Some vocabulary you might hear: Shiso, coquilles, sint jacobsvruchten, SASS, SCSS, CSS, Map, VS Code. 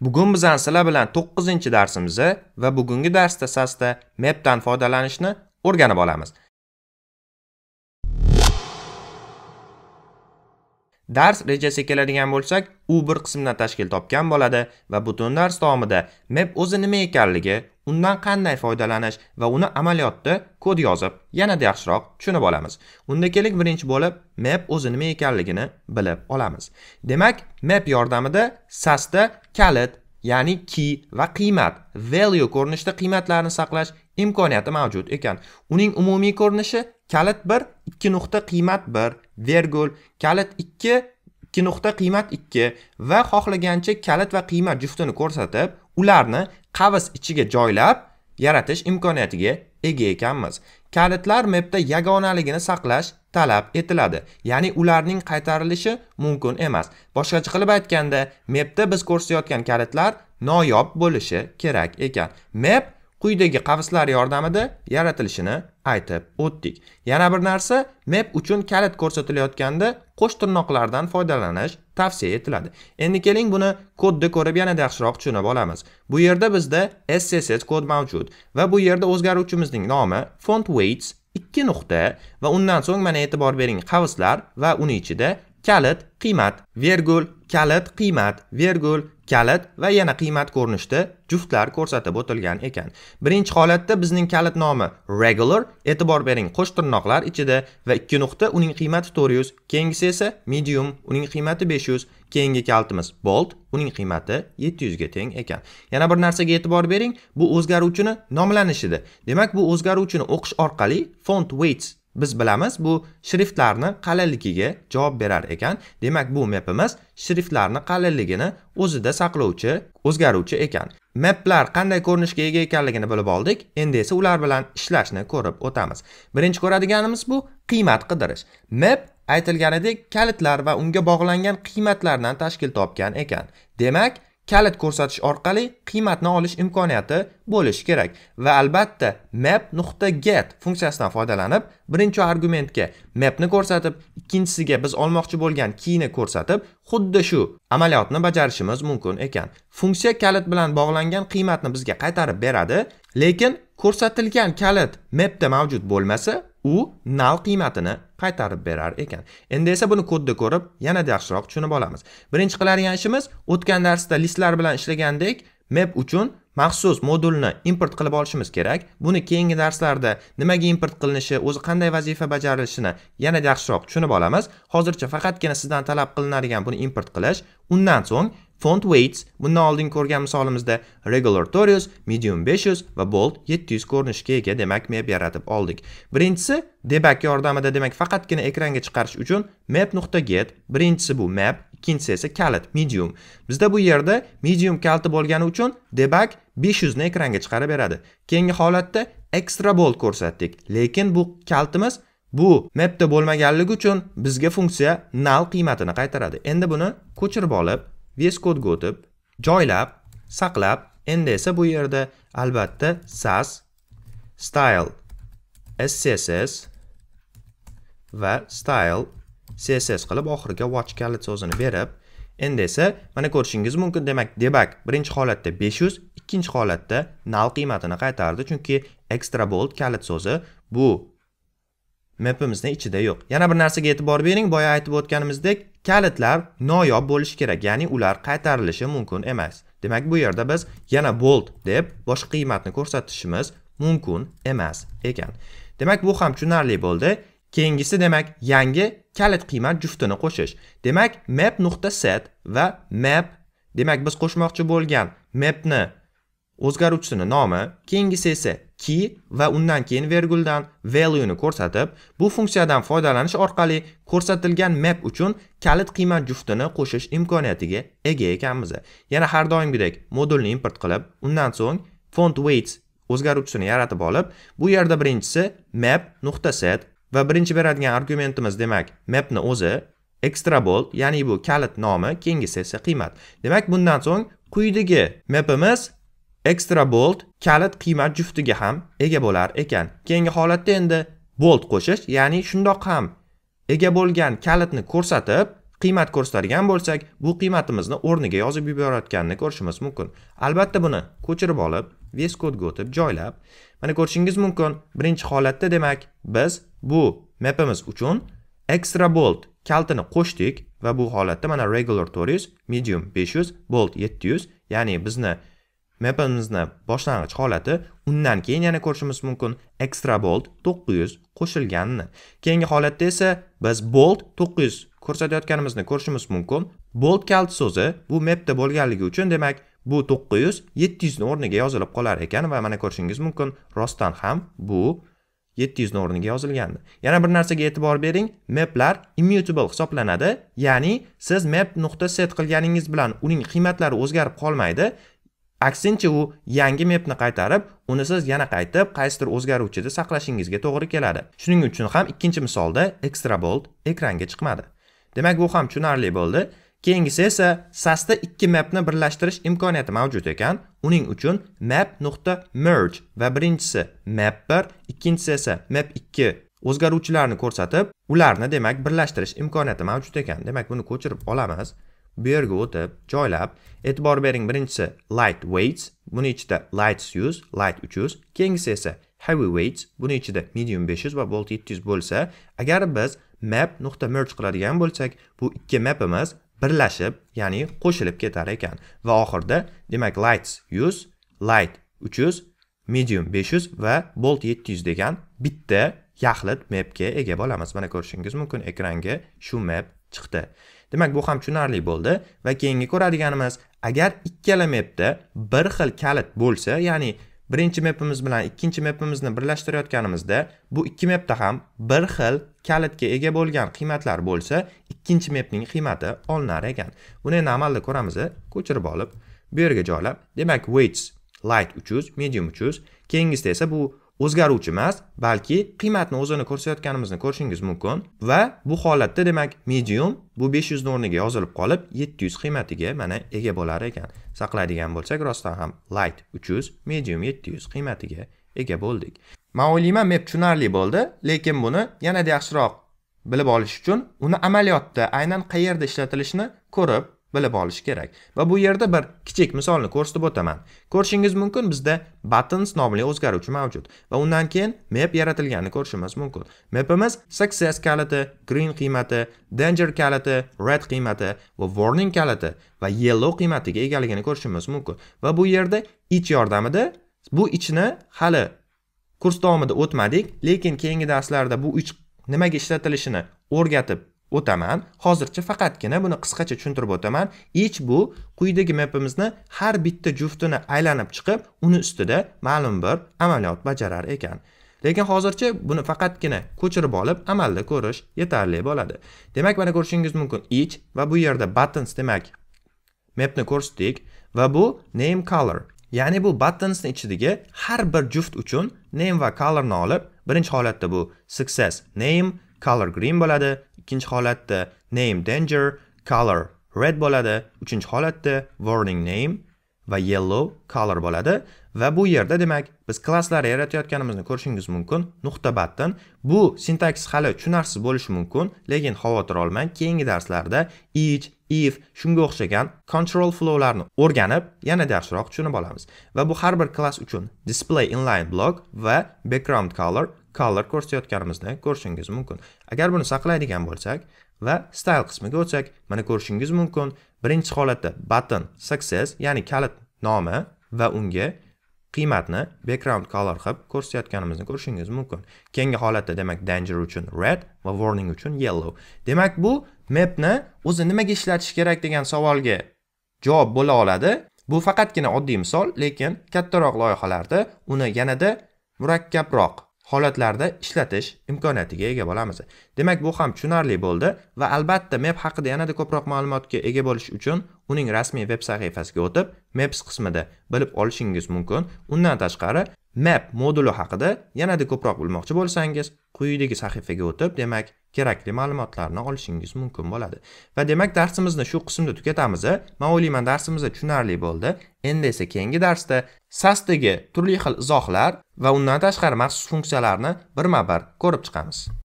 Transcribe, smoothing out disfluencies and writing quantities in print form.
Bugun biz ansilar bilan 9-darsimizni va bugungi darsda SASSda map dan foydalanishni o'rganib olamiz. Dars rejasiga keladigan bo'lsak, u bir qismdan tashkil topgan bo'ladi va butun dars davomida map o'zi nima ekanligi, undan qanday foydalanish va uni amaliyotda kod yozib, yanada yaxshiroq tushunib olamiz. Unda keling birinchi bo'lib map o'zi nima ekanligini bilib olamiz. Demak, map yordamida SASSda kalit, ya'ni key va qiymat, value ko'rinishida qiymatlarni saqlash imkoniyati mavjud ekan. Uning umumiy ko'rinishi kalit 1, 2. Qiymat 1, vergul, kalit 2, 2. Qiymat 2 va xohlagancha kalit va qiymat juftini ko'rsatib, ularni qavs ichiga joylab yaratish imkoniyatiga ega ekanmiz. Kalitlar mapda yagonaligini saqlash talab etiladi, ya'ni ularning qaytarilishi mumkin emas. Boshqacha qilib aytganda, mapda biz ko'rsatayotgan kalitlar noyob bo'lishi kerak ekan. Map quyidagi qavslar yordamida yaratilishini aytib o'tdik. Yana bir narsa, map uchun kalit ko'rsatilayotganda qo'sh tirnoqlardan foydalanish tavsiya etiladi. Endi keling buni kodda ko'rib yanada yaxshiroq tushunib olamiz. Bu yerda bizda SCSS kod mavjud va bu yerda o'zgaruvchimizning nomi font weights 2. Va undan so'ng mana e'tibor bering qavslar va uning ichida kalit, qiymat, vergul, kalit, qiymat, vergul, kalit va yana qiymat ko'rinishida juftlar ko'rsatib o'tilgan ekan. Birinchi holatda bizning kalit nomi regular, e'tibor bering qo'sh tirnoqlar ichida va 2. Uning qiymati 400, keyingisi esa medium, uning qiymati 500, keyingi kalitimiz bold, uning qiymati 700 ga teng ekan. Yana bir narsaga e'tibor bering, bu o'zgaruvchini nomlanishida. Demak, bu o'zgaruvchini o'qish orqali font weights biz bilamiz, bu shriftlarni qalinligiga javob berar ekan. Demak, bu mapimiz shriftlarni qalinligini o'zida saqlovchi o'zgaruvchi ekan. Maplar qanday ko'rinishga ega ekanligini bilib oldik. Endi esa ular bilan ishlashni ko'rib o'tamiz. Birinchi ko'radiganimiz bu qiymat qidirish. Map aytilganidek kalitlar va unga bog'langan qiymatlardan tashkil topgan ekan. Demak, kalit ko'rsatish orqali qiymatni olish imkoniyati bo'lishi kerak va albatta map.get funksiyasidan foydalanib, birinchi argumentga mapni ko'rsatib, ikkinchisiga biz olmoqchi bo'lgan keyni ko'rsatib, xuddi shu amaliyotni bajarishimiz mumkin ekan. Funksiya kalit bilan bog'langan qiymatni bizga qaytarib beradi, lekin ko'rsatilgan kalit mapda mavjud bo'lmasa, u null qiymatini qaytarib berar ekan. Endi esa buni kodda ko'rib, yanada yaxshiroq tushunib olamiz. Birinchi qiladigan ishimiz, o'tgan darsda listlar bilan ishlagandek, map uchun maxsus modulni import qilib olishimiz kerak. Buni keyingi darslarda nimaga import qilinishi, o'zi qanday vazifa bajarilishini yanada yaxshiroq tushunib olamiz. Hozircha faqatgina sizdan talab qilinadigan buni import qilish, undan so'ng font weights, bundan oldin ko'rgan misolimizda regular 400, medium 500 va bold 700 ko'rinishga ega, demak map yaratib oldik. Birinchisi debug yordamida, demak faqatgina ekranga chiqarish uchun map.get, birinchisi bu map, ikkinchisi esa kalit medium. Bizda bu yerda medium kaliti bo'lgani uchun debug 500 ni ekranga chiqarib beradi. Keyingi holatda extra bold ko'rsatdik, lekin bu kalitimiz bu mapda bo'lmaganligi uchun bizga funksiya null qiymatini qaytaradi. Endi buni ko'chirib olib VS Code'ga o'tib, joylab, saqlab, endi esa bu yerda albatta SASS, style, SCSS va style, CSS qilib, oxiriga watch kalit so'zini berib, endi esa mana ko'rishingiz mumkin, demak debug birinchi holatda 500, ikkinchi holatda null qiymatini qaytardi, chunki extra bold kalit so'zi bu mapimizning ichida yo'q. Yana bir narsaga e'tibor bering, boya aytib o'tganimizdek, kalitlar noyob bo'lishi kerak, ya'ni ular qaytarilishi mumkin emas. Demak, bu yerda biz yana bold deb boshqa qiymatni ko'rsatishimiz mumkin emas ekan. Demak, bu ham tushunarli bo'ldi. Keyingisi, demak, yangi kalit qiymat juftini qo'shish. Demak, map.set va map, demak biz qo'shmoqchi bo'lgan mapni o'zgaruvchisining nomi, keyingisi esa key va undan keyin verguldan value'ni ko'rsatib, bu funksiyadan foydalanish orqali ko'rsatilgan map uchun kalit qiymat juftini qo'shish imkoniyatiga ega ekanmiz. Yana har doimgidek modulni import qilib, undan so'ng font weights o'zgaruvchisini yaratib olib, bu yerda birinchisi map.set va birinchi beradigan argumentimiz, demak mapni o'zi, extra bold, ya'ni bu kalit nomi, keyingisi esa qiymat. Demak, bundan so'ng quyidagi mapimiz extra bold kalit qiymat juftiga ham ega bo'lar ekan. Keyingi holatda endi bold qo'shish, ya'ni shundoq ham ega bo'lgan kalitni ko'rsatib, qiymat ko'rsatadigan bo'lsak, bu qiymatimizni o'rniga yozib yuborayotganini ko'rishimiz mumkin. Albatta buni ko'chirib olib, VS Code ga o'tib joylab, mana ko'rishingiz mumkin. Birinchi holatda demak, biz bu mapimiz uchun extra bold kaltini qo'shdik va bu holatda mana regular 400, medium 500, bold 700, ya'ni bizni mapimizni boshlang'ich holati, undan keyin yana ko'rishimiz mumkin extra bold 900 qo'shilganini. Keyingi holatda esa biz bold 900 ko'rsatayotganimizni ko'rishimiz mumkin. Bold kalt so'zi bu mapda bo'lganligi uchun demak bu 900 700 ni o'rniga yozilib qolar ekan va mana ko'rishingiz mumkin rostdan ham bu 700 ni o'rniga yozilgandi. Yana bir narsaga e'tibor bering, maplar immutable hisoblanadi, ya'ni siz map.set qilganingiz bilan uning qiymatlari o'zgarib qolmaydi. Aksincha u yangi mapni qaytarib, uni siz yana qaytib qaysidir o'zgaruvchida saqlashingizga to'g'ri keladi. Shuning uchun ham ikkinchi misolda extra bold ekranga chiqmadi. Demak, bu ham tushunarli bo'ldi. Keyingisi esa SASSda ikki mapni birlashtirish imkoniyati mavjud ekan. Uning uchun map.merge va birinchisi map1, ikkinchisi esa map2 o'zgaruvchilarni ko'rsatib, ularni demak birlashtirish imkoniyati mavjud ekan. Demak, buni ko'chirib olamiz. Bu yerga o'tib, joylab, e'tibor bering, birinchisi light weights, buni ichida light 100, light 300, keyingisi esa heavy weights, buni ichida medium 500 va bold 700 bo'lsa, agar biz map.merge qiladigan bo'lsak, bu ikki mapimiz birlashib, ya'ni qo'shilib ketar ekan va oxirida demak light 100, light 300, medium 500 va bold 700 degan bitta yaxlit mapga ega bo'lamiz. Mana ko'rishingiz mumkin ekranga shu map chiqdi. Demak, bu ham tushunarli bo'ldi va keyingi ko'radiganimiz, agar ikkala mapda bir xil kalit bo'lsa, ya'ni birinchi mapimiz bilan ikkinchi mapimizni birlashtirayotganimizda bu ikki mapda ham bir xil kalitga ega bo'lgan qiymatlar bo'lsa, ikkinchi mapning qiymati olinar ekan. Buni endi amalda ko'ramiz, ko'chirib olib, bu yerga joylab. Demak, weights light 300, medium 300, keyingisida esa bu o'zgaruvchi emas, balki qiymatni o'zini ko'rsatayotganimizni ko'rishingiz mumkin va bu holatda demak medium bu 500 ni o'rniga yozilib qolib 700 qiymatiga mana ega bo'lar ekan. Saqlaydigan bo'lsak, rostdan ham light 300, medium 700 qiymatiga ega bo'ldik. Men o'ylayman, map tushunarli bo'ldi, lekin buni yanada yaxshiroq bilib olish uchun uni amaliyotda aynan qayerda ishlatilishini ko'rib bilib olish kerak. Va bu yerda bir kichik misolni ko'rsatib o'taman. Ko'rishingiz mumkin, bizda buttons nomli o'zgaruvchi mavjud va undan keyin map yaratilganini ko'rishimiz mumkin. Mapimiz success kaliti, green qiymati, danger kaliti, red qiymati va warning kaliti va yellow qiymatiga egaligini ko'rishimiz mumkin. Va bu yerda each yordamida bu ichni hali kurs davomida o'tmadik, lekin keyingi darslarda bu uch nimaga ishlatilishini o'rgatib o'taman. Hozircha faqatgina buni qisqacha tushuntirib o'taman. Each bu quyidagi mapimizni har bitta juftini aylanib chiqib, uni ustida ma'lum bir amaliyot bajarar ekan. Lekin hozircha buni faqatgina ko'chirib olib, amalda ko'rish yetarli bo'ladi. Demak, mana ko'rishingiz mumkin each va bu yerda buttons demak mapni ko'rsatdik va bu name color. Ya'ni bu buttonsning ichidagi har bir juft uchun name va colorni olib, birinchi holatda bu success name, color green bo'ladi. Ikkinchi holatda name danger, color red bo'ladi. Uchinchi holatda warning name va yellow color bo'ladi. Va bu yerda demak biz klasslar yaratayotganimizni ko'rishingiz mumkin. Nuqta button. Bu sintaks hali tushunarsiz bo'lishi mumkin, lekin xavotir olmang. Keyingi darslarda each, if, shunga o'xshagan control flowlarni o'rganib, yanada yaxshiroq tushunib olamiz. Va bu har bir klass uchun display inline block va background color ko'rsatayotganimizni ko'rishingiz mumkin. Agar buni saqlaydigan bo'lsak va style qismiga o'tsak, mana ko'rishingiz mumkin. Birinchi holatda button success, ya'ni kalit nomi va unga qiymatni background color qilib ko'rsatayotganimizni ko'rishingiz mumkin. Keyingi holatda demak danger uchun red va warning uchun yellow. Demak, bu mapni o'zi nimaga ishlatish kerak degan savolga javob bo'la oladi. Bu faqatgina oddiy misol, lekin kattaroq loyihalarda uni yanada murakkabroq holatlarda ishlatish imkoniyatiga ega bo'lamiz. Demak, bu ham tushunarli bo'ldi va albatta map haqida yanada ko'proq ma'lumotga ega bo'lish uchun uning rasmiy web sahifasiga o'tib, Maps qismida bilib olishingiz mumkin. Undan tashqari, Map moduli haqida yanada ko'proq bilmoqchi bo'lsangiz, quyidagi sahifaga o'tib, demak, kerakli ma'lumotlarni olishingiz mumkin bo'ladi. Va demak, darsimizni shu qismda tugatamiz. Men o'ylayman, darsimiz tushunarli bo'ldi. Endi esa keyingi darsda SASSdagi turli xil izohlar va undan tashqari maxsus funksiyalarni birma-bir ko'rib chiqamiz.